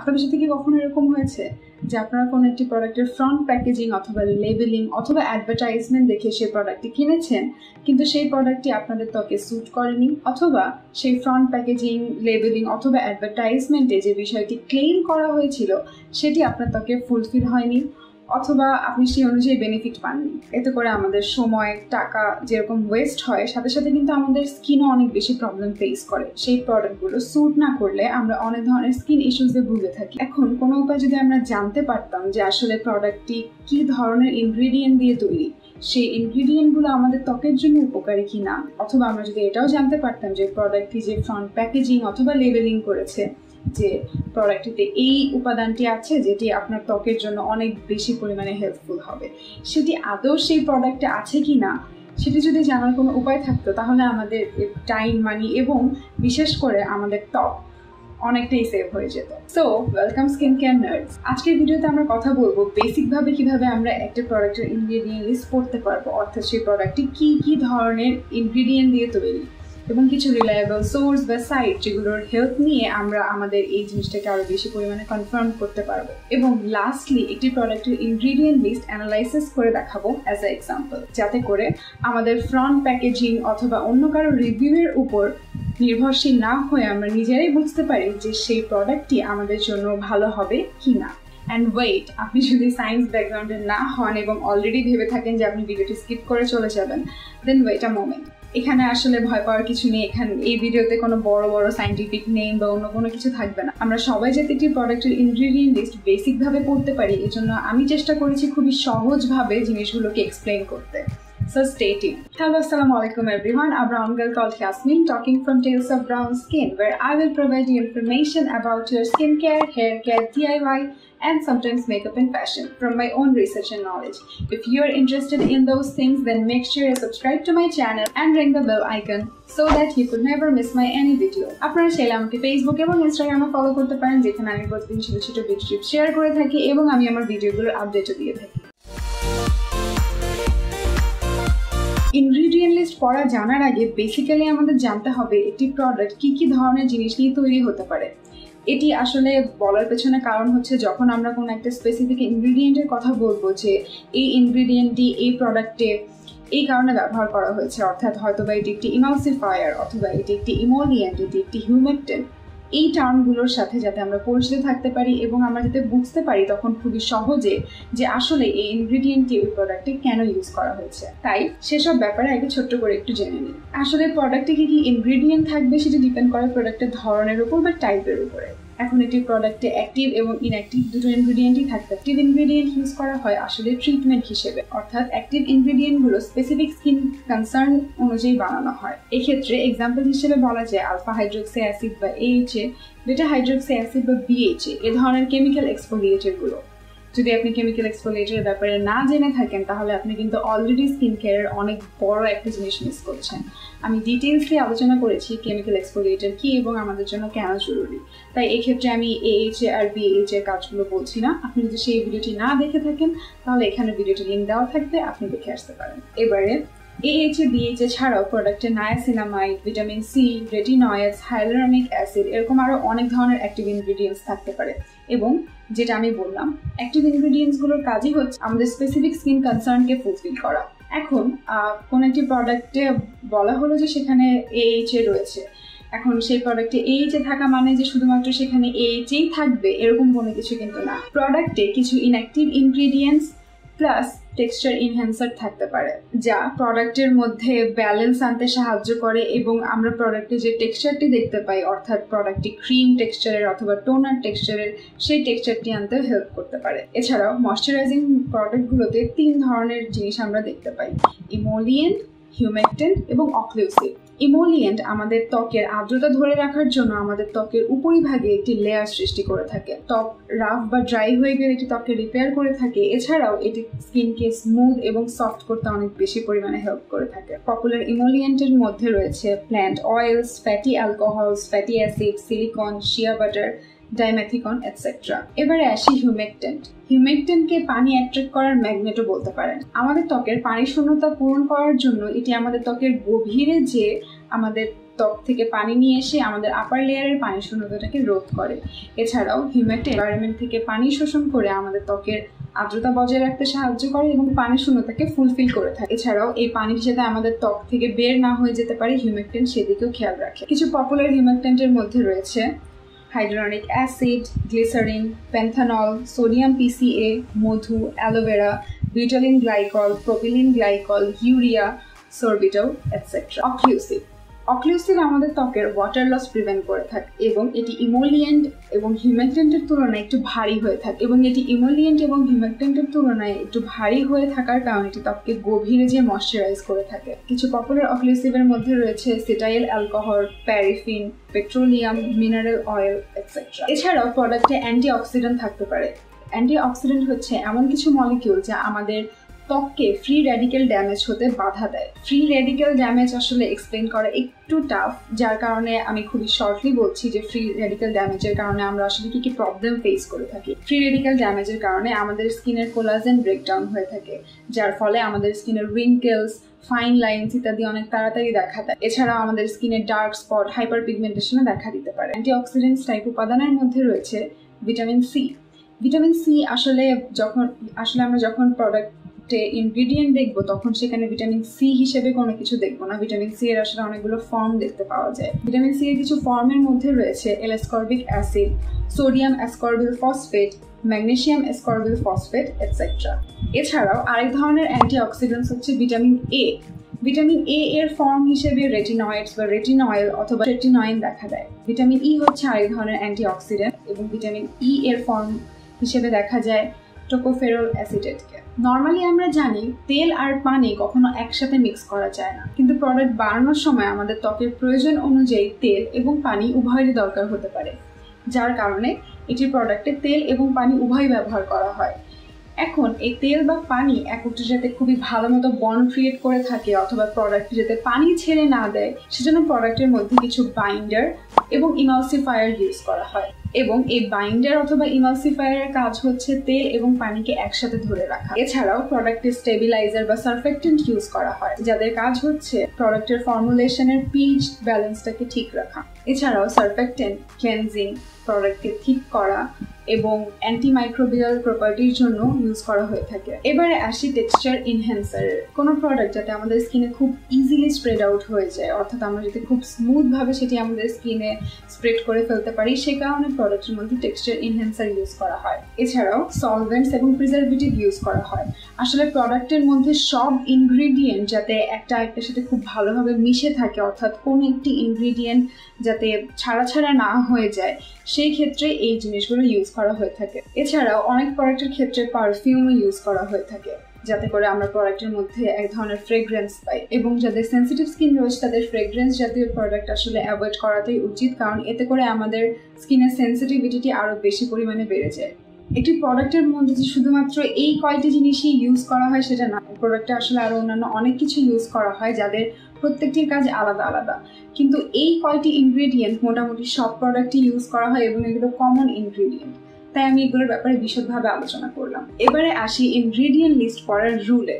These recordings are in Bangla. আপনাদের সাথে কি কখনো এরকম হয়েছে যে আপনারা কোনো একটি প্রোডাক্টের ফ্রন্ট প্যাকেজিং অথবা লেবেলিং অথবা অ্যাডভার্টাইজমেন্ট দেখে সেই প্রোডাক্টটি কিনেছেন কিন্তু সেই প্রোডাক্টটি আপনাদের ত্বকে স্যুট করেনি, অথবা সেই ফ্রন্ট প্যাকেজিং লেবেলিং অথবা অ্যাডভার্টাইজমেন্টে যে বিষয়টি ক্লেম করা হয়েছিল সেটি আপনার ত্বকে ফুলফিল হয়নি অথবা আপনি সেই অনুযায়ী বেনিফিট পাননি। এতে করে আমাদের সময় টাকা যেরকম ওয়েস্ট হয়, সাথে সাথে কিন্তু আমাদের স্কিনও অনেক বেশি প্রবলেম ফেস করে। সেই প্রোডাক্টগুলো স্যুট না করলে আমরা অনেক ধরনের স্কিন ইস্যুসে ভুগে থাকি। এখন কোনো উপায় যদি আমরা জানতে পারতাম যে আসলে প্রোডাক্টটি কী ধরনের ইনগ্রিডিয়েন্ট দিয়ে তৈরি, সেই ইনগ্রিডিয়েন্টগুলো আমাদের ত্বকের জন্য উপকারী কি না, অথবা আমরা যদি এটাও জানতে পারতাম যে প্রোডাক্টটি যে ফ্রন্ট প্যাকেজিং অথবা লেবেলিং করেছে যে প্রোডাক্টটিতে এই উপাদানটি আছে যেটি আপনার ত্বকের জন্য অনেক বেশি পরিমাণে হেল্পফুল হবে, সেটি আদৌ সেই প্রোডাক্টে আছে কি না সেটি যদি জানার কোনো উপায় থাকতো তাহলে আমাদের টাইম, মানি এবং বিশেষ করে আমাদের ত্বক অনেকটাই সেভ হয়ে যেত। So welcome skin care nerds. আজকের ভিডিওতে আমরা কথা বলবো বেসিকভাবে কীভাবে আমরা একটা প্রোডাক্টের ইনগ্রিডিয়েন্ট লিস্ট পড়তে পারবো, অর্থাৎ সেই প্রোডাক্টটি কী কী ধরনের ইনগ্রিডিয়েন্ট দিয়ে তৈরি এবং কিছু রিলায়েবল সোর্স বা সাইট যেগুলোর হেল্প নিয়ে আমরা আমাদের এই জিনিসটাকে আরও বেশি পরিমাণে কনফার্ম করতে পারবো। এবং লাস্টলি একটি প্রোডাক্টের ইনগ্রিডিয়েন্ট লিস্ট অ্যানালাইসিস করে দেখাবো অ্যাজ এ এক্সাম্পল, যাতে করে আমাদের ফ্রন্ট প্যাকেজিং অথবা অন্য কারো রিভিউয়ের উপর নির্ভরশীল না হয়ে আমরা নিজেরাই বুঝতে পারি যে সেই প্রোডাক্টটি আমাদের জন্য ভালো হবে কি না। অ্যান্ড ওয়েট, আপনি যদি সায়েন্স ব্যাকগ্রাউন্ডের না হন এবং অলরেডি ভেবে থাকেন যে আপনি ভিডিওটি স্কিপ করে চলে যাবেন, দেন ওয়েট আ মোমেন্ট। এখানে আসলে ভয় পাওয়ার কিছু নেই, এখানে এই ভিডিওতে কোনো বড় বড় সাইন্টিফিক নেম বা অন্য কোনো কিছু থাকবে না। আমরা সবাই যাতে একটি প্রোডাক্টের ইনগ্রিডিয়েন্ট লিস্ট বেসিকভাবে পড়তে পারি এজন্য আমি চেষ্টা করেছি খুবই সহজভাবে জিনিসগুলোকে এক্সপ্লেন করতে। So stay tuned. Hello, Assalamualaikum everyone. I'm Brown Girl called Yasmin, talking from Tales of Brown Skin, where I will provide you information about your skincare, haircare, DIY, and sometimes makeup and fashion from my own research and knowledge. If you are interested in those things, then make sure you subscribe to my channel and ring the bell icon so that you could never miss my any video. আপনারা চাইলে আমাকে Facebook এবং Instagram এ ফলো করতে পারেন, যেখানে আমি প্রতিদিন ছোট ছোট ভিডিও টিপস শেয়ার করে থাকি এবং আমি আমার ভিডিওগুলোর আপডেটও দিয়ে থাকি। ইনগ্রিডিয়েন্ট লিস্ট পড়া জানার আগে বেসিক্যালি আমাদের জানতে হবে একটি প্রোডাক্ট কী কী ধরনের জিনিস নিয়ে তৈরি হতে পারে। এটি আসলে বলার পেছনে কারণ হচ্ছে যখন আমরা কোনো একটা স্পেসিফিক ইনগ্রিডিয়েন্টের কথা বলবো যে এই ইনগ্রিডিয়েন্টটি এই প্রোডাক্টে এই কারণে ব্যবহার করা হয়েছে, অর্থাৎ হয়তো বা এটি একটি ইমালসিফায়ার অথবা এটি একটি ইমোলিয়েন্ট, এটি একটি হিউমেক্টেন্ট, এই টার্মগুলোর সাথে যাতে আমরা পরিচিত থাকতে পারি এবং আমরা যাতে বুঝতে পারি তখন খুবই সহজে যে আসলে এই ইনগ্রিডিয়েন্টটি ওই প্রোডাক্টে কেন ইউজ করা হয়েছে। তাই সেসব ব্যাপারে আগে ছোট্ট করে একটু জেনে নিই। আসলে প্রোডাক্টে কী কী ইনগ্রিডিয়েন্ট থাকবে সেটি ডিপেন্ড করে প্রোডাক্টের ধরনের উপর বা টাইপের উপরে। এখন এটি প্রোডাক্টে অ্যাক্টিভ এবং ইনঅ্যাক্টিভ দুটো ইনগ্রিডিয়েন্টই থাকবে। অ্যাক্টিভ ইনগ্রিডিয়েন্ট ইউজ করা হয় আসলে ট্রিটমেন্ট হিসেবে, অর্থাৎ অ্যাক্টিভ ইনগ্রিডিয়েন্টগুলো স্পেসিফিক স্কিন কনসার্ন অনুযায়ী বানানো হয়। এক্ষেত্রে এক্সাম্পল হিসেবে বলা যায় আলফা হাইড্রোক্সি অ্যাসিড বা AHA, বেটা হাইড্রোক্সি অ্যাসিড বা BHA, এ ধরনের কেমিক্যাল এক্সফোলিয়েটরগুলো। যদি আপনি কেমিক্যাল এক্সফোলিয়েটরের ব্যাপারে না জেনে থাকেন তাহলে আপনি কিন্তু অলরেডি স্কিন কেয়ারের অনেক বড় একটা জিনিস মিস করছেন। আমি ডিটেলসলি আলোচনা করেছি কেমিক্যাল এক্সফোলিয়েটর কী এবং আমাদের জন্য কেন জরুরি, তাই এক্ষেত্রে আমি AHA আর BHA এর কাজগুলো বলছি না। আপনি যদি সেই ভিডিওটি না দেখে থাকেন তাহলে এখানে ভিডিওটি লিঙ্ক দেওয়া থাকবে, আপনি দেখে আসতে পারেন। এবারে AHA BHA ছাড়াও প্রোডাক্টে niacinamide, vitamin C, retinoids, hyaluronic acid, এরকম আরও অনেক ধরনের অ্যাক্টিভ ইনগ্রিডিয়েন্টস থাকতে পারে। এবং যেটা আমি বললাম অ্যাক্টিভ ইনগ্রিডিয়েন্টসগুলোর কাজই হচ্ছে আমাদের স্পেসিফিক স্কিন কনসার্নকে ফুলফিল করা। এখন কোন একটি প্রোডাক্টে বলা হলো যে সেখানে AHA রয়েছে, এখন সেই প্রোডাক্টে AHA থাকা মানে যে শুধুমাত্র সেখানে AHAই থাকবে এরকম কোনো কিছু কিন্তু না। প্রোডাক্টে কিছু inactive ingredients plus texture enhancer থাকতে পারে যা প্রোডাক্টের মধ্যে ব্যালেন্স আনতে সাহায্য করে এবং আমরা প্রোডাক্টে যে টেক্সচারটি দেখতে পাই, অর্থাৎ প্রোডাক্টটি ক্রিম টেক্সচারের অথবা টোনার টেক্সচারের, সেই টেক্সচারটি আনতে হেল্প করতে পারে। এছাড়াও ময়শ্চারাইজিং প্রোডাক্টগুলোতে তিন ধরনের জিনিস আমরা দেখতে পাই, ইমোলিয়েন্ট, হিউমেক্টেন্ট এবং অক্লুসিভ। ইমোলিয়েন্ট আমাদের ত্বকের আর্দ্রতা ধরে রাখার জন্য আমাদের ত্বকের উপরিভাগে একটি লেয়ার সৃষ্টি করে থাকে, ত্বক রাফ বা ড্রাই হয়ে গেলে এটি ত্বককে রিপেয়ার করে থাকে। এছাড়াও এটি স্কিনকে স্মুথ এবং সফট করতে অনেক বেশি পরিমাণে হেল্প করে থাকে। পপুলার ইমোলিয়েন্টের মধ্যে রয়েছে plant oils, fatty alcohols, fatty acid, silicone, shea butter, dimethicone etcetera. এবারে আসি হিউমেক্টেন্ট। হিউমেক্টেন্টকে পানি অ্যাট্রাক্ট করার ম্যাগনেটও বলতে পারেন। আমাদের ত্বকের পানি শূন্যতা পূরণ করার জন্য এটি আমাদের ত্বকের গভীরে যে আমাদের ত্বক থেকে পানি নিয়ে এসে আমাদের আপার লেয়ারের পানি শূন্যতাটাকে রোধ করে। এছাড়াও হিউমেক্ট এনভায়রনমেন্ট থেকে পানি শোষণ করে আমাদের ত্বকের আর্দ্রতা বজায় রাখতে সাহায্য করে এবং পানি শূন্যতাকে ফুলফিল করে থাকে। এছাড়াও এই পানির সাথে আমাদের ত্বক থেকে বের না হয়ে যেতে পারে হিউমেক্টেন্ট সেদিকেও খেয়াল রাখে। কিছু পপুলার হিউমেক্টেন্টের মধ্যে রয়েছে hyaluronic acid, glycerin, panthenol, sodium PCA, मधु, aloe vera, butylene glycol, propylene glycol, urea, sorbitol etcetera. Occlusive occlusive हमारे त्वकेर वाटर लस प्रिवेंट करे थाके एबं एटी इमोलिएंट एबं ह्यूमेक्टेंटेर तुलनाय एकटु भारी हये थाके एबं एटी इमोलिएंट एबं ह्यूमेक्टेंटेर तुलनाय एकटु भारी हये थाकार कारणे एटी त्वकके गभीरे जे मयश्चाराइज करे थाके। किछु पपुलार ऑक्लूसिवेर मध्ये रयेछे cetyl alcohol, paraffin, petroleum, mineral oil etcetera. एछाड़ाओ प्रडक्टे एंटीअक्सिडेंट थाकते पारे। एंटीअक्सिडेंट हच्छे एमन किछु मलिकिउल जा आमादेर त्वक के फ्री रैडिकल डैमेज होते बाधा दे। फ्री रैडिकल डैमेज आसले एक्सप्लेन करा एकटू टाफ, जार कारणे आमी खूब शर्टली बोलछी जे फ्री रैडिकल डैमेजर कारणे आमरा आसले कि कि प्रॉब्लम फेस करे थाकि। फ्री रैडिकल डैमेजर कारणे आमादेर स्किनेर कोलाजेन ब्रेकडाउन हये थाके, जार फले आमादेर स्किनेर रिंकल्स, फाइन लाइन्स इत्यादि अनेक ताड़ाताड़ी देखा देय। एछाड़ा आमादेर स्किनेर डार्क स्पट, हाइपार पिगमेंटेशन देखा दिते पारे। एंटीअक्सिडेंट्स टाइप उपादानेर मध्ये रयेछे विटामिन सी। आसले आमरा जखन प्रॉडक्ट ইনগ্রেডিয়েন্ট দেখবো তখন সেখানে ভিটামিন সি হিসেবে কোনো কিছু দেখবো না। ভিটামিন সি এর আসলে অনেকগুলো ফর্ম দেখতে পাওয়া যায়। ভিটামিন সি এর কিছু ফর্মের মধ্যে রয়েছে L ascorbic acid, sodium ascorbyl phosphate, magnesium ascorbyl phosphate etcetera. এছাড়াও আরেক ধরনের অ্যান্টিঅক্সিডেন্টস হচ্ছে ভিটামিন এ এর ফর্ম হিসেবে রেটিনয়েডস বা রেটিনয়েল অথবা রেটিনয়েন দেখা দেয়। ভিটামিন ই হচ্ছে আরেক ধরনের অ্যান্টিঅক্সিডেন্ট এবং ভিটামিন ই এর ফর্ম হিসেবে দেখা যায় टोकोफेरल एसिडेट के। नॉर्मली आमरा जानी तेल और पानी कखनो एकसाथे मिक्स करा जाए ना, किन्तु प्रोडक्ट बानानोर समय आमादेर त्वकेर प्रयोजन अनुयायी तेल एवं पानी उभयेर दरकार होते पारे, जार कारणे एटी प्रोडक्टे तेल एवं पानी उभय व्यवहार करा हय। एखन एई तेल बा पानी एकटुर साथे खूबई भालोमतो बन्ड क्रिएट करे थाके अथवा प्रोडक्ट जाते पानी छेड़े ना देय सेजोन्नो प्रोडक्टेर मध्ये किछु बाइंडार एवं इमाल्सिफायर यूज करा हय। এবং এই বাইন্ডার অথবা ইমালসিফায়ারের কাজ হচ্ছে তেল এবং পানিকে একসাথে ধরে রাখা। এছাড়াও প্রোডাক্টের স্টেবিলাইজার বা সারফেক্টেন্ট ইউজ করা হয়, যাদের কাজ হচ্ছে প্রোডাক্টের ফর্মুলেশনের পিএইচ ব্যালেন্সটাকে ঠিক রাখা। এছাড়াও সারফেক্টেন্ট ক্লেনজিং, প্রোডাক্টকে ঠিক করা এবং অ্যান্টিমাইক্রোবিয়াল প্রপার্টির জন্য ইউজ করা হয়ে থাকে। এবারে আসি টেক্সচার এনহ্যান্সার। কোনো প্রোডাক্ট যাতে আমাদের স্কিনে খুব ইজিলি স্প্রেড আউট হয়ে যায়, অর্থাৎ আমরা যাতে খুব স্মুথভাবে সেটি আমাদের স্কিনে স্প্রেড করে ফেলতে পারি, সে কারণে প্রোডাক্টের মধ্যে টেক্সচার এনহ্যান্সার ইউজ করা হয়। এছাড়াও সলভেন্টস এবং প্রিজারভেটিভ ইউজ করা হয়। আসলে প্রোডাক্টের মধ্যে সব ইনগ্রিডিয়েন্ট যাতে একটার সাথে খুব ভালোভাবে মিশে থাকে, অর্থাৎ কোনো একটি ইনগ্রিডিয়েন্ট যাতে ছাড়া না হয়ে যায়, সেই ক্ষেত্রে এই জিনিসগুলো ইউজ করা হয়ে থাকে। এছাড়াও অনেক প্রোডাক্টের ক্ষেত্রে পারফিউমও ইউজ করা হয়ে থাকে, যাতে করে আমরা প্রোডাক্টের মধ্যে এক ধরনের ফ্রেগরেন্স পাই। এবং যাদের সেন্সিটিভ স্কিন রয়েছে তাদের ফ্রেগরেন্স জাতীয় প্রোডাক্ট আসলে অ্যাভয়েড করাটাই উচিত, কারণ এতে করে আমাদের স্কিনের সেন্সিটিভিটি আরও বেশি পরিমাণে বেড়ে যায়। একটি প্রোডাক্টের মধ্যে যে শুধুমাত্র এই কয়টি জিনিসই ইউজ করা হয় সেটা না, প্রোডাক্টে আসলে আরও অন্যান্য অনেক কিছু ইউজ করা হয় যাদের প্রত্যেকটির কাজ আলাদা আলাদা, কিন্তু এই কয়টি ইনগ্রেডিয়েন্ট মোটামুটি সব প্রোডাক্টই ইউজ করা হয় এবং এগুলো কমন ইনগ্রেডিয়েন্ট, তাই আমি এগুলোর ব্যাপারে বিশদভাবে আলোচনা করলাম। এবারে আসি ইনগ্রেডিয়েন্ট লিস্ট করার রুলে।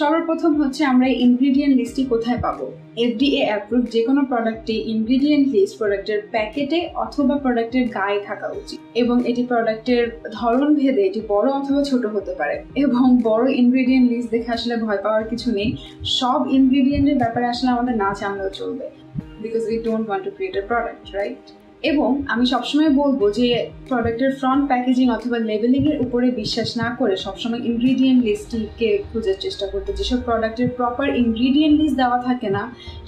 সর্বপ্রথম হচ্ছে আমরা এই ইনগ্রেডিয়েন্ট লিস্টটি কোথায় পাবো। এফডিএ অ্যাপ্রুভড যে কোনো প্রোডাক্টে ইনগ্রেডিয়েন্ট লিস্ট প্রোডাক্টের প্যাকেটে অথবা প্রোডাক্টের গায়ে থাকা উচিত এবং এটি প্রোডাক্টের ধরন ভেদে এটি বড় অথবা ছোট হতে পারে। এবং বড় ইনগ্রেডিয়েন্ট লিস্ট দেখে আসলে ভয় পাওয়ার কিছু নেই, সব ইনগ্রেডিয়েন্টের ব্যাপারে আসলে আমাদের না জানলেও চলবে, because we don't want to create a product, right. এবং আমি সবসময় বলবো যে প্রোডাক্টের ফ্রন্ট প্যাকেজিং অথবা লেবেলিংয়ের উপরে বিশ্বাস না করে সবসময় ইনগ্রিডিয়েন্ট লিস্টটিকে খোঁজার চেষ্টা করতে। যেসব প্রোডাক্টের প্রপার ইনগ্রিডিয়েন্ট লিস্ট দেওয়া থাকে না,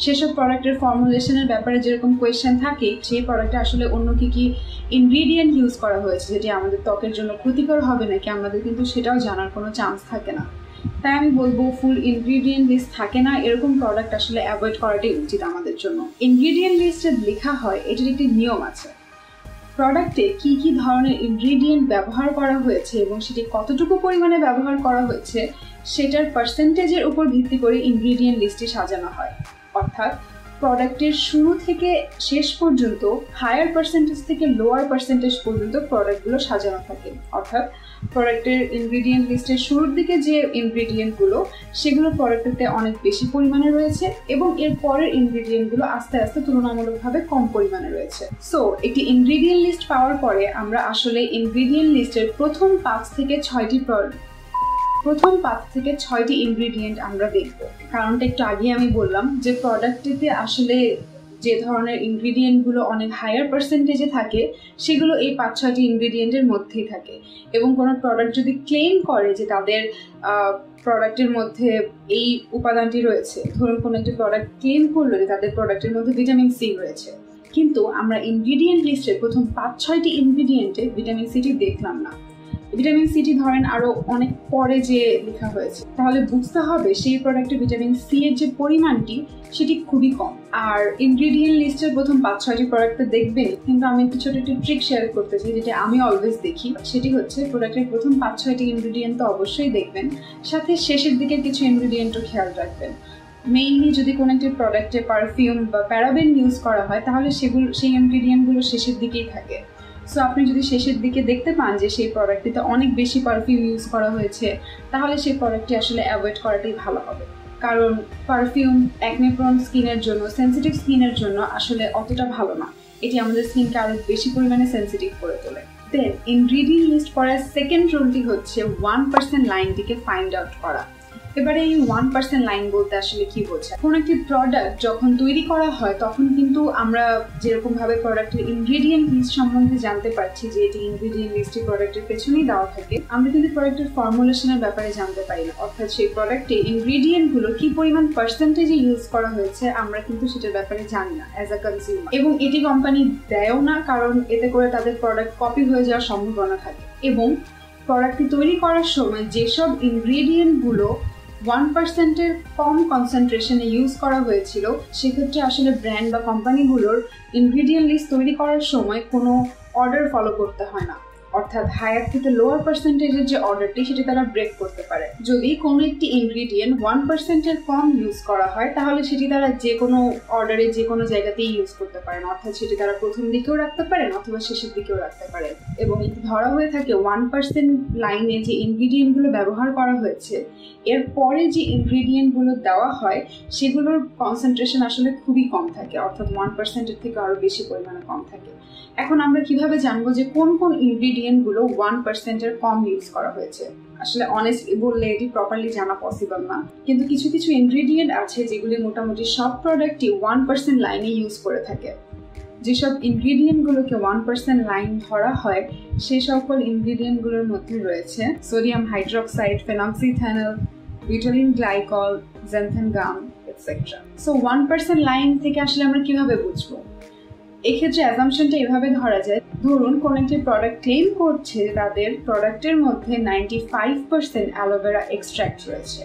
সেসব প্রোডাক্টের ফর্মুলেশনের ব্যাপারে যেরকম কোয়েশ্চেন থাকে সেই প্রোডাক্টে আসলে অন্য কী কী ইনগ্রিডিয়েন্ট ইউজ করা হয়েছে যেটি আমাদের ত্বকের জন্য ক্ষতিকর হবে নাকি আমাদের কিন্তু সেটাও জানার কোনো চান্স থাকে না। তাই আমি বলবো ফুল ইনগ্রিডিয়েন্ট লিস্ট থাকে না এরকম প্রোডাক্ট আসলে অ্যাভয়েড করাটাই উচিত আমাদের জন্য। ইনগ্রিডিয়েন্ট লিস্টে লেখা হয়, এটির একটি নিয়ম আছে, প্রোডাক্টে কি কি ধরনের ইনগ্রিডিয়েন্ট ব্যবহার করা হয়েছে এবং সেটি কতটুকু পরিমাণে ব্যবহার করা হয়েছে সেটার পার্সেন্টেজের উপর ভিত্তি করে ইনগ্রিডিয়েন্ট লিস্টটি সাজানো হয়। অর্থাৎ প্রোডাক্টের শুরু থেকে শেষ পর্যন্ত হায়ার পার্সেন্টেজ থেকে লোয়ার পার্সেন্টেজ পর্যন্ত প্রোডাক্টগুলো সাজানো থাকে। অর্থাৎ প্রোডাক্টের ইনগ্রিডিয়েন্ট লিস্টের শুরুর দিকে যে ইনগ্রিডিয়েন্টগুলো সেগুলো প্রোডাক্টটিতে অনেক বেশি পরিমাণে রয়েছে এবং এর পরের ইনগ্রিডিয়েন্টগুলো আস্তে আস্তে তুলনামূলকভাবে কম পরিমাণে রয়েছে। সো একটি ইনগ্রিডিয়েন্ট লিস্ট পাওয়ার পরে আমরা আসলে ইনগ্রিডিয়েন্ট লিস্টের প্রথম পাঁচ থেকে ছয়টি ইনগ্রিডিয়েন্ট আমরা দেখব। কারণটা একটু আগেই আমি বললাম যে প্রোডাক্টটিতে আসলে যে ধরনের ইনগ্রিডিয়েন্টগুলো অনেক হায়ার পার্সেন্টেজে থাকে সেগুলো এই 5-6টি ইনগ্রিডিয়েন্টের মধ্যেই থাকে, এবং কোনো প্রোডাক্ট যদি ক্লেম করে যে তাদের প্রোডাক্টের মধ্যে এই উপাদানটি রয়েছে, ধরুন কোনো একটি প্রোডাক্ট ক্লেম করলো যে তাদের প্রোডাক্টের মধ্যে ভিটামিন সি রয়েছে, কিন্তু আমরা ইনগ্রিডিয়েন্ট লিস্টের প্রথম 5-6টি ইনগ্রিডিয়েন্টে ভিটামিন সিটি দেখলাম না। ভিটামিন সিটি ধরেন আরও অনেক পরে যে লেখা হয়েছে, তাহলে বুঝতে হবে সেই প্রোডাক্টে ভিটামিন সি এর যে পরিমাণটি সেটি খুবই কম। আর ইনগ্রিডিয়েন্ট লিস্টের প্রথম 5-6টি প্রোডাক্টে দেখবেন, কিন্তু আমি একটু ছোটো একটি ট্রিক শেয়ার করতে চাই যেটা আমি অলওয়েজ দেখি, সেটি হচ্ছে প্রোডাক্টের প্রথম 5-6টি ইনগ্রিডিয়েন্ট তো অবশ্যই দেখবেন, সাথে শেষের দিকে কিছু ইনগ্রিডিয়েন্টও খেয়াল রাখবেন। মেইনলি যদি কোনো একটি প্রোডাক্টে পারফিউম বা প্যারাবেন ইউজ করা হয় তাহলে সেই ইনগ্রিডিয়েন্টগুলো শেষের দিকেই থাকে। সো আপনি যদি শেষের দিকে দেখতে পান যে সেই প্রোডাক্টটিতে অনেক বেশি পারফিউম ইউজ করা হয়েছে, তাহলে সেই প্রোডাক্টটি আসলে অ্যাভয়েড করাটাই ভালো হবে, কারণ পারফিউম অ্যাকনেপ্রোন স্কিনের জন্য, সেন্সিটিভ স্কিনের জন্য আসলে অতটা ভালো না। এটি আমাদের স্কিনকে আরও বেশি পরিমাণে সেন্সিটিভ করে তোলে। দেন ইনগ্রিডিয়েন্ট লিস্ট করার সেকেন্ড রুলটি হচ্ছে 1% লাইনটিকে ফাইন্ড আউট করা। এবারে এই 1% লাইন বলতে আসলে কি বোঝায়? কোনো একটি প্রোডাক্ট যখন তৈরি করা হয় তখন কিন্তু আমরা যেরকমভাবে প্রোডাক্টের ইনগ্রিডিয়েন্ট লিস্ট সম্বন্ধে জানতে পারছি যে এটি ইনগ্রিডিয়েন্ট লিস্টটি প্রোডাক্টের পেছনেই দেওয়া থাকে, আমরা কিন্তু প্রোডাক্টের ফর্মুলেশনের ব্যাপারে জানতে পারি না। অর্থাৎ সেই প্রোডাক্টে ইনগ্রিডিয়েন্টগুলো কী পরিমাণ পার্সেন্টেজে ইউজ করা হয়েছে আমরা কিন্তু সেটার ব্যাপারে জানি না অ্যাজ আ কনজিউমার, এবং এটি কোম্পানি দেয়ও না, কারণ এতে করে তাদের প্রোডাক্ট কপি হয়ে যাওয়ার সম্ভাবনা থাকে। এবং প্রোডাক্টটি তৈরি করার সময় যেসব ইনগ্রিডিয়েন্টগুলো 1%-এর কম কনসেন্ট্রেশনে ইউজ করা হয়েছিল, সেক্ষেত্রে আসলে ব্র্যান্ড বা কোম্পানিগুলোর ইনগ্রিডিয়েন্ট লিস্ট তৈরি করার সময় কোনো অর্ডার ফলো করতে হয় না। অর্থাৎ হায়ার থেকে লোয়ার পার্সেন্টেজের যে অর্ডারটি সেটি তারা ব্রেক করতে পারে। যদি কোনো একটি ইনগ্রিডিয়েন্ট 1%-এর কম ইউজ করা হয় তাহলে সেটি তারা যে কোনো অর্ডারে যে কোনো জায়গাতেই ইউজ করতে পারেন, অর্থাৎ সেটি তারা প্রথম দিকেও রাখতে পারেন অথবা শেষের দিকেও রাখতে পারেন। এবং এটি ধরা হয়ে থাকে 1% লাইনে যে ইনগ্রিডিয়েন্টগুলো ব্যবহার করা হয়েছে এর পরে যে ইনগ্রিডিয়েন্টগুলো দেওয়া হয় সেগুলোর কনসেন্ট্রেশন আসলে খুবই কম থাকে, অর্থাৎ 1%-এর থেকে আরও বেশি পরিমাণে কম থাকে। এখন আমরা কিভাবে জানবো যে কোন কোন ইনগ্রিডিয়েন্টগুলো 1%-এর কম ইউজ করা হয়েছে? আসলে অনেস্টলি বললে এটি প্রপারলি জানা পসিবল না, কিন্তু কিছু কিছু ইনগ্রিডিয়েন্ট আছে যেগুলি মোটামুটি সব প্রোডাক্টই 1% লাইনে ইউজ করে থাকে। যেসব ইনগ্রিডিয়েন্টগুলোকে 1% লাইন ধরা হয় সেই সকল ইনগ্রিডিয়েন্টগুলোর মধ্যে রয়েছে sodium hydroxide, phenoxyethyl, butylene glycol, xanthan gum etcetera. So 1% line থেকে আসলে আমরা কীভাবে বুঝবো? এক্ষেত্রে অ্যাজাম্পশনটা এভাবে ধরা যায়, ধরুন কোনো একটি প্রোডাক্ট ক্লেম করছে তাদের প্রোডাক্টের মধ্যে 95% অ্যালোভেরা এক্সট্র্যাক্ট রয়েছে,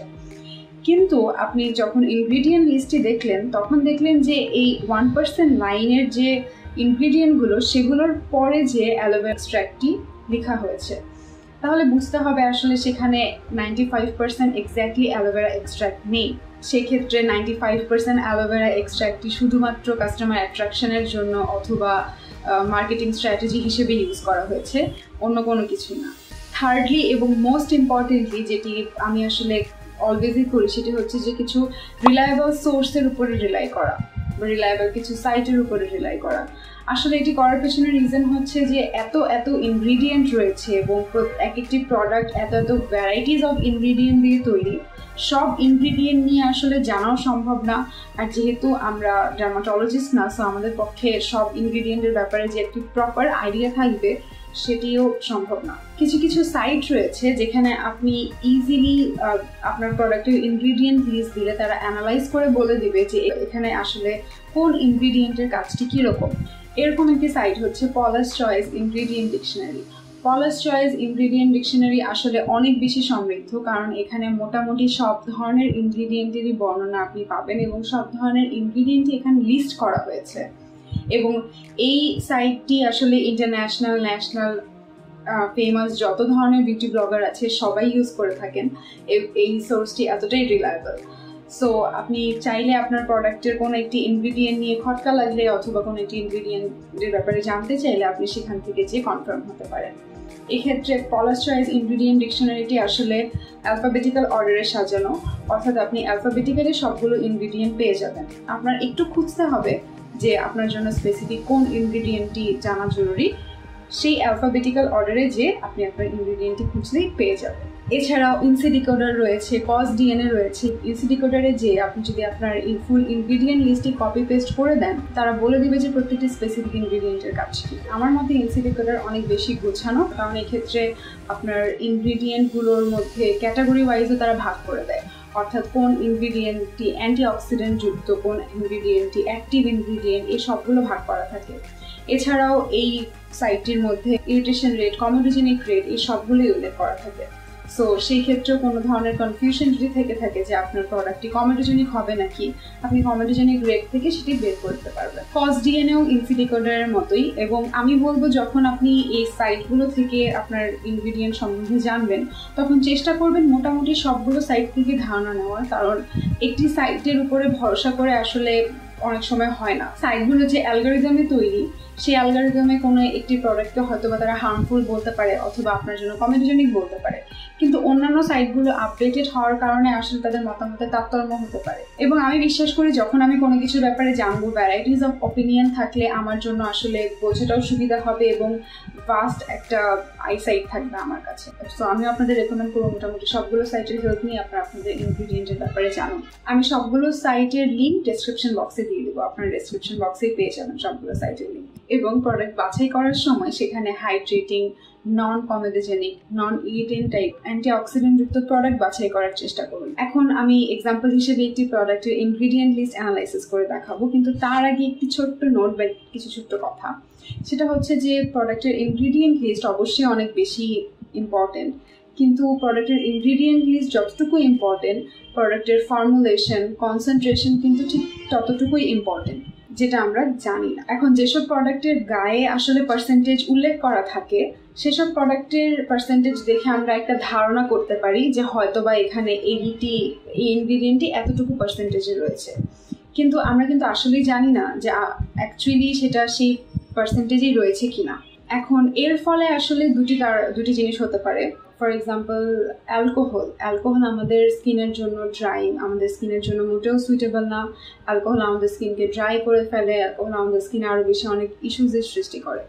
কিন্তু আপনি যখন ইনগ্রিডিয়েন্ট লিস্টটি দেখলেন তখন দেখলেন যে এই 1% লাইনের যে ইনগ্রিডিয়েন্টগুলো সেগুলোর পরে যে অ্যালোভেরা এক্সট্র্যাক্টটি লেখা হয়েছে, তাহলে বুঝতে হবে আসলে সেখানে 95% এক্স্যাক্টলি অ্যালোভেরা এক্সট্র্যাক্ট নেই। সেক্ষেত্রে 95% অ্যালোভেরা এক্সট্র্যাক্টটি শুধুমাত্র কাস্টমার অ্যাট্রাকশনের জন্য অথবা মার্কেটিং স্ট্র্যাটেজি হিসেবে ইউজ করা হয়েছে, অন্য কোনো কিছু না। থার্ডলি এবং মোস্ট ইম্পর্টেন্টলি যেটি আমি আসলে অলওয়েজই করি সেটি হচ্ছে যে কিছু রিলায়েবল সোর্সের উপরে রিলাই করা বা রিলায়েবল কিছু সাইটের উপরে রিলাই করা। আসলে এটি করার পেছনে রিজন হচ্ছে যে এত ইনগ্রিডিয়েন্ট রয়েছে এবং এক একটি প্রোডাক্ট এত ভ্যারাইটিস অফ ইনগ্রিডিয়েন্ট দিয়ে তৈরি, সব ইনগ্রিডিয়েন্ট নিয়ে আসলে জানাও সম্ভব না। আর যেহেতু আমরা ডার্মাটোলজিস্ট না, সো আমাদের পক্ষে সব ইনগ্রিডিয়েন্টের ব্যাপারে যে একটি প্রপার আইডিয়া থাকবে সেটিও সম্ভব না। কিছু কিছু সাইট রয়েছে যেখানে আপনি ইজিলি আপনার প্রোডাক্টের ইনগ্রিডিয়েন্ট লিস্ট দিলে তারা অ্যানালাইজ করে বলে দিবে যে এখানে আসলে কোন ইনগ্রিডিয়েন্টের কাজটি কীরকম। এরকম একটি সাইট হচ্ছে Paula's Choice ingredient dictionary. Paula's Choice ingredient dictionary আসলে অনেক বেশি সমৃদ্ধ, কারণ এখানে মোটামুটি সব ধরনের ইনগ্রিডিয়েন্টেরই বর্ণনা আপনি পাবেন এবং সব ধরনের ইনগ্রিডিয়েন্টই এখানে লিস্ট করা হয়েছে। এবং এই সাইটটি আসলে ইন্টারন্যাশনাল, ন্যাশনাল, ফেমাস যত ধরনের বিউটি ব্লগার আছে সবাই ইউজ করে থাকেন। এই সোর্সটি এতটাই রিলায়েবল। सो अपनी चाहले आपनर प्रोडक्टर कोनो एक इनग्रेडिएंट निये खटका लागले अथवा कोनो एक इनग्रेडिएंट ব্যাপারে जानते চাইলে আপনি সেখান থেকে যে কনফার্ম হতে পারেন। এই ক্ষেত্রে Paula's Choice ইনগ্রেডিয়েন্ট ডিকশনারিটি আসলে অ্যালফাবেটিক্যাল অর্ডারে সাজানো, অর্থাৎ আপনি অ্যালফাবেটিক্যালি সবগুলো ইনগ্রেডিয়েন্ট পেয়ে যাবেন। আপনার একটু খুঁজতে হবে যে আপনার জন্য স্পেসিফিক কোন ইনগ্রেডিয়েন্টটি জানা জরুরি, সেই অ্যালফাবেটিক্যাল অর্ডারে যে আপনি আপনার ইনগ্রেডিয়েন্টটি খুঁজলেই পেয়ে যাবেন। এছাড়াও INCIDecoder রয়েছে, CosDNA রয়েছে। INCIDecoder এ যে আপনি যদি আপনার ফুল ইনগ্রেডিয়েন্ট লিস্টটি কপি পেস্ট করে দেন, তারা বলে দিবে যে প্রত্যেকটি স্পেসিফিক ইনগ্রেডিয়েন্টের কাজ কি। আমার মতে INCIDecoder অনেক বেশি গোছানো, কারণ এক্ষেত্রে আপনার ইনগ্রেডিয়েন্টগুলোর মধ্যে ক্যাটাগরি ওয়াইজও তারা ভাগ করে দেয়, অর্থাৎ কোন ইনগ্রেডিয়েন্টটি অ্যান্টিঅক্সিডেন্ট যুক্ত, কোন ইনগ্রেডিয়েন্টটি অ্যাক্টিভ ইনগ্রেডিয়েন্ট, এই সবগুলো ভাগ করা থাকে। এছাড়াও এই সাইটটির মধ্যে ইরিটেশন রেট, কমোডোজেনিক রেট, এই সবগুলোই উল্লেখ করা থাকে। সো সেই ক্ষেত্রে কোনো ধরনের কনফিউশন যদি থেকে থাকে যে আপনার প্রোডাক্টটি কমোডোজেনিক হবে নাকি, আপনি কমোডোজেনিক রেট থেকে সেটি বের করতে পারবেন। CosDNA ও INCIDecoder এর মতোই, এবং আমি বলবো যখন আপনি এই সাইটগুলো থেকে আপনার ইনগ্রেডিয়েন্ট সম্বন্ধে জানবেন তখন চেষ্টা করবেন মোটামুটি সবগুলো সাইট থেকে ধারণা নেওয়ার, কারণ একটি সাইটের উপরে ভরসা করে আসলে অনেক সময় হয় না। সাইটগুলো যে অ্যালগরিদমে তৈরি, সেই অ্যালগরিদমে কোনো একটি প্রোডাক্টকে হয়তো বা তারা হার্মফুল বলতে পারে অথবা আপনার জন্য কমোডোজেনিক বলতে পারে, কিন্তু অন্যান্য সাইটগুলো আপডেটেড হওয়ার কারণে আসলে তাদের মতামতে তারতম্য হতে পারে। এবং আমি বিশ্বাস করি যখন আমি কোনো কিছুর ব্যাপারে জানবো, ভ্যারাইটিস অফ অপিনিয়ন থাকলে আমার জন্য আসলে বোঝাটাও সুবিধা হবে এবং ভাস্ট একটা আইসাইট থাকবে আমার কাছে। সো আমি আপনাদের রেকমেন্ড করবো মোটামুটি সবগুলো সাইটের হেল্প নিয়ে আপনারা আপনাদের ইনগ্রিডিয়েন্টের ব্যাপারে জানুন। আমি সবগুলো সাইটের লিঙ্ক ডেসক্রিপশন বক্সে দিয়ে দেবো, আপনারা ডেসক্রিপশন বক্সেই পেয়ে যাবেন সবগুলো সাইটের লিঙ্ক। এবং প্রোডাক্ট বাছাই করার সময় সেখানে hydrating, non comedogenic, non irritant type, antioxidant যুক্ত প্রোডাক্ট বাছাই করার চেষ্টা করুন। এখন আমি এক্সাম্পল হিসেবে একটি প্রোডাক্টের ইনগ্রিডিয়েন্ট লিস্ট অ্যানালাইসিস করে দেখাবো, কিন্তু তার আগে একটি ছোট্ট নোট বা কিছু ছোট্ট কথা, সেটা হচ্ছে যে প্রোডাক্টের ইনগ্রিডিয়েন্ট লিস্ট অবশ্যই অনেক বেশি ইম্পর্টেন্ট, কিন্তু প্রোডাক্টের ইনগ্রিডিয়েন্ট লিস্ট যতটুকু ইম্পর্টেন্ট প্রোডাক্টের ফর্মুলেশন, কনসেন্ট্রেশন কিন্তু ঠিক ততটুকুই ইম্পর্টেন্ট, যেটা আমরা জানি না। এখন যেসব প্রোডাক্টের গায়ে আসলে পার্সেন্টেজ উল্লেখ করা থাকে, সেসব প্রোডাক্টের পার্সেন্টেজ দেখে আমরা একটা ধারণা করতে পারি যে হয়তো বা এখানে এই ইনগ্রিডিয়েন্টটি এতটুকু পার্সেন্টেজে রয়েছে, কিন্তু আমরা কিন্তু আসলেই জানি না যে অ্যাকচুয়ালি সেটা সেই পার্সেন্টেজেই রয়েছে কিনা। এখন এর ফলে আসলে দুটি জিনিস হতে পারে। ফর এক্সাম্পল অ্যালকোহল আমাদের স্কিনের জন্য ড্রাইং, আমাদের স্কিনের জন্য মোটেও সুইটেবল না। অ্যালকোহল আমাদের স্কিনকে ড্রাই করে ফেলে, অ্যালকোহল আমাদের স্কিনে আরও বেশি অনেক ইস্যুজের সৃষ্টি করে।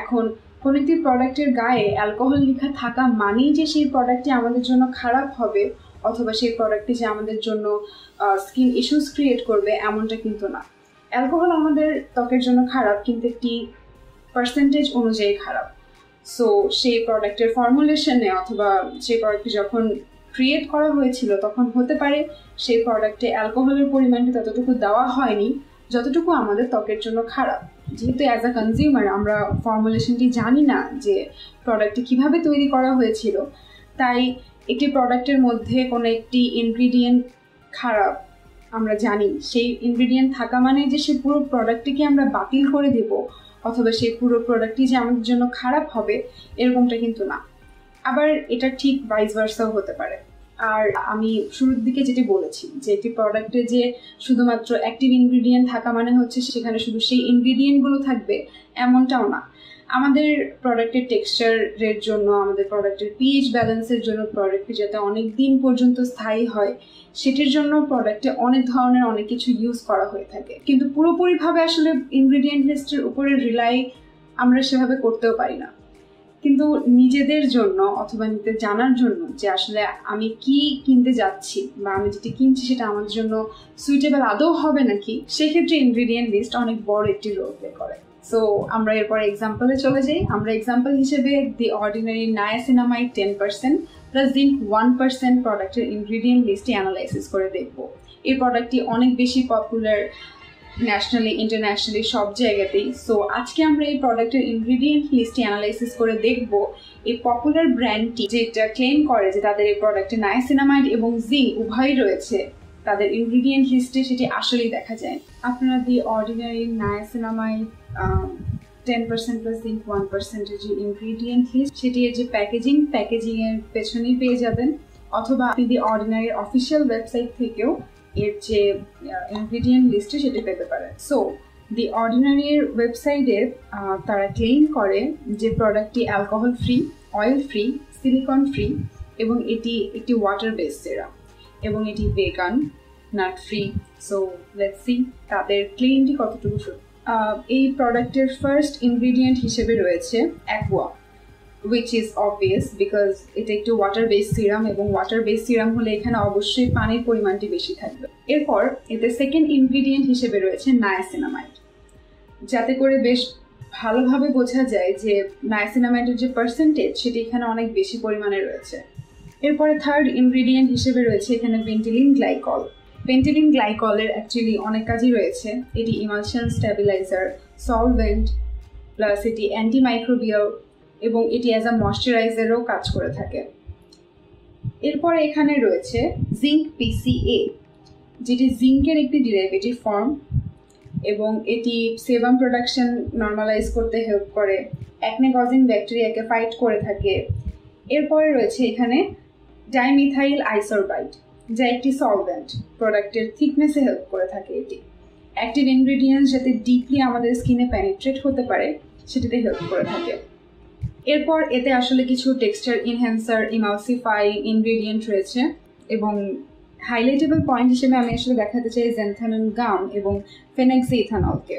এখন কোনো একটি প্রোডাক্টের গায়ে অ্যালকোহল লেখা থাকা মানেই যে সেই প্রোডাক্টটি আমাদের জন্য খারাপ হবে অথবা সেই প্রোডাক্টটি যে আমাদের জন্য স্কিন ইস্যুস ক্রিয়েট করবে এমনটা কিন্তু না। অ্যালকোহল আমাদের ত্বকের জন্য খারাপ, কিন্তু একটি পার্সেন্টেজ অনুযায়ী খারাপ। সো সেই প্রোডাক্টের ফর্মুলেশনে অথবা সেই প্রোডাক্টটি যখন ক্রিয়েট করা হয়েছিল তখন হতে পারে সেই প্রোডাক্টে অ্যালকোহলের পরিমাণটি ততটুকু দেওয়া হয়নি যতটুকু আমাদের ত্বকের জন্য খারাপ। যেহেতু অ্যাজ আ কনজিউমার আমরা ফর্মুলেশনটি জানি না যে প্রোডাক্টটি কীভাবে তৈরি করা হয়েছিল, তাই একটি প্রোডাক্টের মধ্যে কোনো একটি ইনগ্রিডিয়েন্ট খারাপ আমরা জানি, সেই ইনগ্রিডিয়েন্ট থাকা মানে যে সে পুরো প্রোডাক্টটিকে আমরা বাতিল করে দেবো অথবা সেই পুরো প্রোডাক্টটি যে আমাদের জন্য খারাপ হবে এরকমটা কিন্তু না। আবার এটা ঠিক ভাইস ভার্সাও হতে পারে। আর আমি শুরুর দিকে যেটি বলেছি যে একটি প্রোডাক্টে যে শুধুমাত্র অ্যাক্টিভ ইনগ্রিডিয়েন্ট থাকা মানে হচ্ছে সেখানে শুধু সেই ইনগ্রিডিয়েন্টগুলো থাকবে এমনটাও না। আমাদের প্রোডাক্টের টেক্সচারের জন্য, আমাদের প্রোডাক্টের পিএইচ ব্যালেন্সের জন্য, প্রোডাক্টটি যাতে অনেক দিন পর্যন্ত স্থায়ী হয় সেটির জন্য প্রোডাক্টে অনেক ধরনের অনেক কিছু ইউজ করা হয়ে থাকে, কিন্তু পুরোপুরিভাবে আসলে ইনগ্রিডিয়েন্ট লিস্টের উপরে রিলাই আমরা সেভাবে করতেও পারি না। কিন্তু নিজেদের জন্য অথবা নিজেদের জানার জন্য যে আসলে আমি কি কিনতে যাচ্ছি বা আমি যেটি কিনছি সেটা আমার জন্য সুইটেবল আদৌ হবে নাকি, সেক্ষেত্রে ইনগ্রিডিয়েন্ট লিস্ট অনেক বড় একটি রোল প্লে করে। সো আমরা এরপর এক্সাম্পলে চলে যাই। আমরা এক্সাম্পল হিসেবে দি অর্ডিনারি নায়াসিনামাইড 10% প্লাস জিঙ্ক 1% প্রোডাক্টের ইনগ্রিডিয়েন্ট লিস্টটি অ্যানালাইসিস করে দেখব। এই প্রোডাক্টটি অনেক বেশি পপুলার ন্যাশনালি, ইন্টারন্যাশনালি, সব জায়গাতেই। সো আজকে আমরা এই প্রোডাক্টের ইনগ্রিডিয়েন্ট লিস্টটি অ্যানালাইসিস করে দেখব এই পপুলার ব্র্যান্ডটি যেটা ক্লেম করে যে তাদের এই প্রোডাক্টে নায়াসিনামাইড এবং জিঙ্ক উভয়ই রয়েছে, তাদের ইনগ্রিডিয়েন্ট লিস্টে সেটি আসলেই দেখা যায়। আপনারা দি অর্ডিনারি নায়াসিনামাইড 10% প্লাস জিঙ্ক 1% যে ইনগ্রিডিয়েন্ট লিস্ট সেটির যে প্যাকেজিংয়ের পেছনেই পেয়ে যাবেন, অথবা আপনি দি অর্ডিনারির অফিসিয়াল ওয়েবসাইট থেকেও এর যে ইনগ্রেডিয়েন্ট লিস্টে সেটা পেতে পারেন। সো দি অর্ডিনারির ওয়েবসাইটে তারা ক্লেম করে যে প্রোডাক্টটি alcohol free, oil free, silicone free এবং এটি একটি ওয়াটার বেস সিরাপ এবং এটি vegan, nut free. So let's see তাদের ক্লেমটি কতটুকু সত্য। এই প্রোডাক্টের ফার্স্ট ইনগ্রেডিয়েন্ট হিসেবে রয়েছে aqua, which is obvious because এটা একটু ওয়াটার বেস সিরাম এবং ওয়াটার বেস সিরাম হলে এখানে অবশ্যই পানির পরিমাণটি বেশি থাকবে। এরপর এতে সেকেন্ড ইনগ্রিডিয়েন্ট হিসেবে রয়েছে নায়াসিনামাইড, যাতে করে বেশ ভালোভাবে বোঝা যায় যে নায়াসিনামাইডের যে পার্সেন্টেজ সেটি এখানে অনেক বেশি পরিমাণে রয়েছে। এরপরে থার্ড ইনগ্রিডিয়েন্ট হিসেবে রয়েছে এখানে পেন্টিলিন গ্লাইকল। পেন্টিলিন গ্লাইকলের অ্যাকচুয়ালি অনেক কাজই রয়েছে, এটি ইমালশন, স্টেবিলাইজার, সলভেন্ট প্লাস এটি অ্যান্টিমাইক্রোবিয়াল এবং এটি অ্যাজ আ ময়শ্চারাইজারও কাজ করে থাকে। এরপরে এখানে রয়েছে জিঙ্ক PCA, যেটি জিঙ্কের একটি ডিরাইভেটিভ ফর্ম এবং এটি সেবাম প্রোডাকশন নর্মালাইজ করতে হেল্প করে, অ্যাকনে কজিং ব্যাকটেরিয়াকে ফাইট করে থাকে। এরপরে রয়েছে এখানে ডাইমিথাইল আইসোরবাইড, যা একটি সলভেন্ট, প্রোডাক্টের থিকনেসে হেল্প করে থাকে। এটি অ্যাক্টিভ ইনগ্রিডিয়েন্টস যাতে ডিপলি আমাদের স্কিনে পেনিট্রেট হতে পারে সেটিতে হেল্প করে থাকে। এরপর এতে আসলে কিছু টেক্সচার ইনহ্যান্সার, ইমালসিফাই ইনগ্রিডিয়েন্ট রয়েছে এবং হাইলাইটেবল পয়েন্ট হিসেবে আমি আসলে দেখাতে চাই জ্যান্থানন গাম এবং ফেনেক্সিইথানলকে।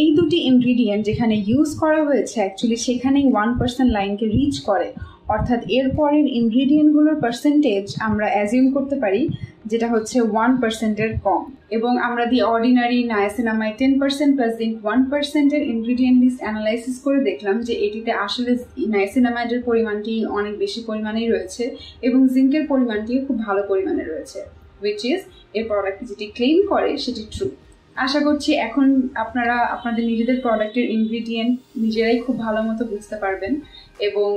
এই দুটি ইনগ্রিডিয়েন্ট যেখানে ইউজ করা হয়েছে অ্যাকচুয়ালি সেখানেই 1% লাইনকে রিচ করে, অর্থাৎ এরপরের ইনগ্রিডিয়েন্টগুলোর পার্সেন্টেজ আমরা অ্যাজিউম করতে পারি যেটা হচ্ছে 1%-এর কম। এবং আমরা the Ordinary niacinamide 10% plus zinc 1%-এর ইনগ্রিডিয়েন্ট লিস্ট অ্যানালাইসিস করে দেখলাম যে এটিতে আসলে নায়াসিনামাইডের পরিমাণটি অনেক বেশি পরিমাণেই রয়েছে এবং জিঙ্কের পরিমাণটিও খুব ভালো পরিমাণে রয়েছে, হুইচ ইজ এর প্রোডাক্ট যেটি ক্লেম করে সেটি ট্রু। আশা করছি এখন আপনারা আপনাদের নিজেদের প্রোডাক্টের ইনগ্রিডিয়েন্ট নিজেরাই খুব ভালো মতো বুঝতে পারবেন এবং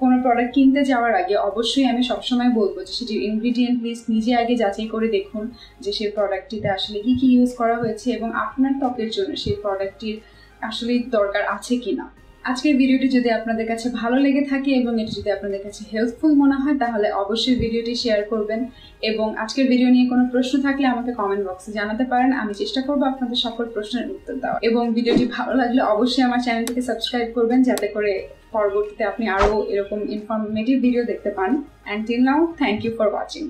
কোনো প্রোডাক্ট কিনতে যাওয়ার আগে অবশ্যই আমি সবসময় বলবো যে সেটির ইনগ্রিডিয়েন্ট লিস্ট নিজে আগে যাচাই করে দেখুন যে সেই প্রোডাক্টটিতে আসলে কী কী ইউজ করা হয়েছে এবং আপনার ত্বকের জন্য সেই প্রোডাক্টটির আসলে দরকার আছে কি না। আজকের ভিডিওটি যদি আপনাদের কাছে ভালো লেগে থাকে এবং এটি যদি আপনাদের কাছে হেল্পফুল মনে হয় তাহলে অবশ্যই ভিডিওটি শেয়ার করবেন এবং আজকের ভিডিও নিয়ে কোনো প্রশ্ন থাকলে আমাকে কমেন্ট বক্সে জানাতে পারেন। আমি চেষ্টা করবো আপনাদের সকল প্রশ্নের উত্তর দেওয়া এবং ভিডিওটি ভালো লাগলে অবশ্যই আমার চ্যানেলটিকে সাবস্ক্রাইব করবেন যাতে করে পরবর্তীতে আপনি আরও এরকম ইনফরমেটিভ ভিডিও দেখতে পান। And till now, thank you for watching.